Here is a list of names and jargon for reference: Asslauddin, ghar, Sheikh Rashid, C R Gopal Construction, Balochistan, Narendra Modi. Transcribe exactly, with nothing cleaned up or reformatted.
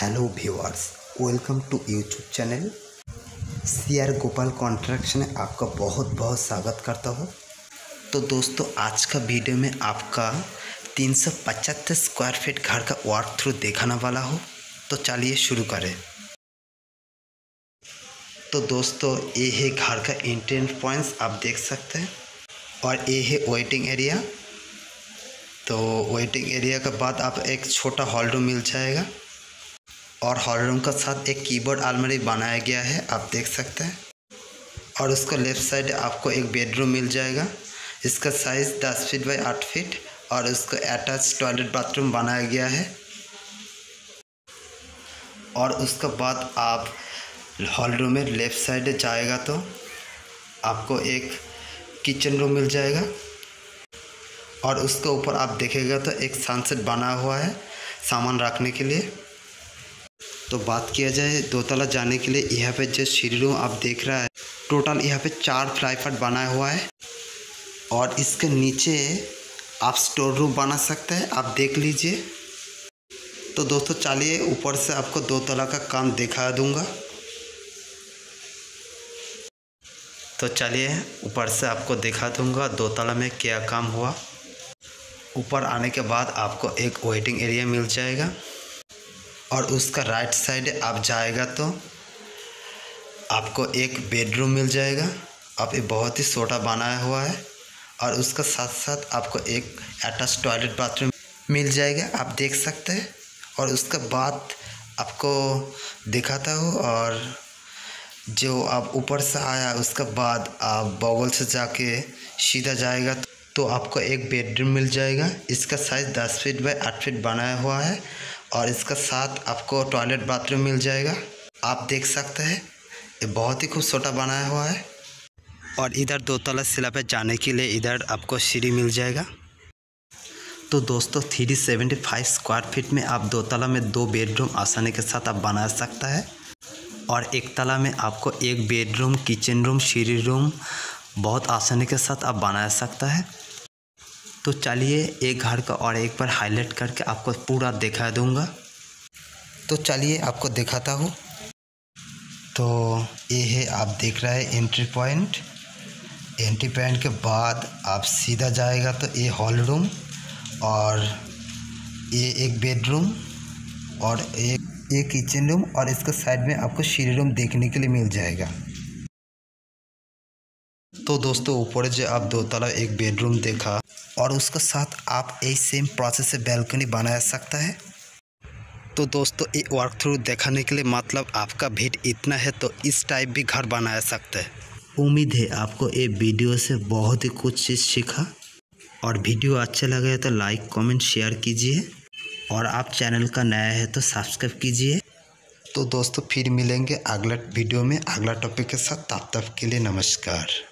Hello viewers, welcome to YouTube channel C R Gopal construction में आपका बहुत बहुत स्वागत करता हूँ। तो दोस्तों, आज का वीडियो में आपका तीन सौ पचहत्तर स्क्वायर फीट घर का वॉक थ्रू दिखाने वाला हो, तो चलिए शुरू करें। तो दोस्तों, ये है घर का एंट्रेंस पॉइंट्स, आप देख सकते हैं, और ये है वेटिंग एरिया। तो वेटिंग एरिया के बाद आप एक छोटा हॉल रूम मिल जाएगा, और हॉल रूम के साथ एक कीबोर्ड आलमारी बनाया गया है, आप देख सकते हैं। और उसको लेफ़्ट साइड आपको एक बेडरूम मिल जाएगा, इसका साइज़ दस फीट बाई आठ फीट, और उसको अटैच टॉयलेट बाथरूम बनाया गया है। और उसके बाद आप हॉल रूम में लेफ़्ट साइड जाएगा तो आपको एक किचन रूम मिल जाएगा, और उसके ऊपर आप देखेगा तो एक सनसेट बना हुआ है सामान रखने के लिए। तो बात किया जाए दोतला जाने के लिए, यहाँ पे जो सीढ़ी रूम आप देख रहा है, टोटल यहाँ पे चार फ्लाई पार्ट बना हुआ है, और इसके नीचे आप स्टोर रूम बना सकते हैं, आप देख लीजिए। तो दोस्तों, चलिए ऊपर से आपको दोतला का काम दिखा दूँगा। तो चलिए ऊपर से आपको दिखा दूँगा दोतला में क्या काम हुआ। ऊपर आने के बाद आपको एक वेटिंग एरिया मिल जाएगा, और उसका राइट साइड आप जाएगा तो आपको एक बेडरूम मिल जाएगा, आप ये बहुत ही छोटा बनाया हुआ है, और उसका साथ साथ आपको एक अटैच टॉयलेट बाथरूम मिल जाएगा, आप देख सकते हैं। और उसके बाद आपको दिखाता हूँ, और जो आप ऊपर से आया उसके बाद आप बगल से जाके सीधा जाएगा तो तो आपको एक बेडरूम मिल जाएगा, इसका साइज़ दस फीट बाई आठ फीट बनाया हुआ है, और इसका साथ आपको टॉयलेट बाथरूम मिल जाएगा, आप देख सकते हैं, ये बहुत ही खूबसूरत बनाया हुआ है। और इधर दोतला स्लैब पे जाने के लिए इधर आपको सीढ़ी मिल जाएगा। तो दोस्तों, three seventy five square feet में आप दोतला में दो बेडरूम आसानी के साथ आप बना सकता है, और एक तला में आपको एक बेडरूम, किचन रूम, सीढ़ी रूम बहुत आसानी के साथ आप बना सकता है। तो चलिए एक घर का और एक पर हाईलाइट करके आपको पूरा दिखा दूंगा। तो चलिए आपको दिखाता हूँ। तो ये है, आप देख रहे हैं एंट्री पॉइंट। एंट्री पॉइंट के बाद आप सीधा जाएगा तो ये हॉल रूम, और ये एक बेडरूम, और एक ये किचन रूम, और इसके साइड में आपको सीढ़ी रूम देखने के लिए मिल जाएगा। तो दोस्तों, ऊपर जो आप दोतला एक बेडरूम देखा, और उसके साथ आप यही सेम प्रोसेस से बैल्कनी बना सकता है। तो दोस्तों, ये वर्क थ्रू दिखाने के लिए मतलब आपका भेंट इतना है, तो इस टाइप भी घर बना सकते हैं। उम्मीद है आपको ये वीडियो से बहुत ही कुछ चीज़ सीखा, और वीडियो अच्छा लगे तो लाइक, कमेंट, शेयर कीजिए, और आप चैनल का नया है तो सब्सक्राइब कीजिए। तो दोस्तों, फिर मिलेंगे अगला वीडियो में अगला टॉपिक के साथ। तब तक के लिए नमस्कार।